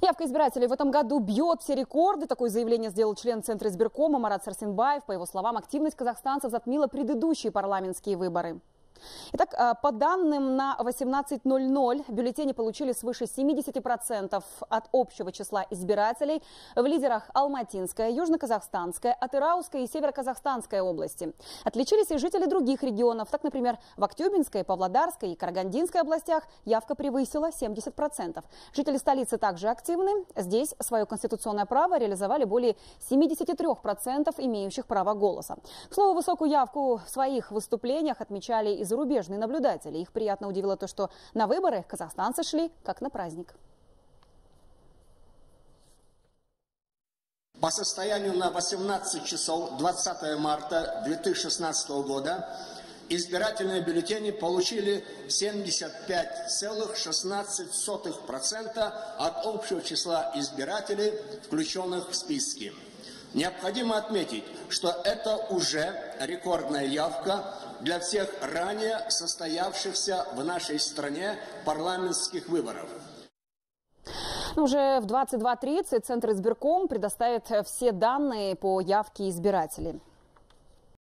Явка избирателей в этом году бьет все рекорды. Такое заявление сделал член Центризбиркома Марат Сарсембаев. По его словам, активность казахстанцев затмила предыдущие парламентские выборы. Итак, по данным на 18:00 бюллетени получили свыше 70% от общего числа избирателей в лидерах Алматинская, Южно-Казахстанская, Атырауская и Североказахстанская области. Отличились и жители других регионов. Так, например, в Актюбинской, Павлодарской и Карагандинской областях явка превысила 70%. Жители столицы также активны. Здесь свое конституционное право реализовали более 73% имеющих право голоса. К слову, высокую явку в своих выступлениях отмечали и зарубежные наблюдатели. Их приятно удивило то, что на выборы казахстанцы шли как на праздник. По состоянию на 18 часов 20 марта 2016 года избирательные бюллетени получили 75,16% от общего числа избирателей, включенных в списки. Необходимо отметить, что это уже рекордная явка для всех ранее состоявшихся в нашей стране парламентских выборов. Уже в 22:30 Центризбирком предоставит все данные по явке избирателей.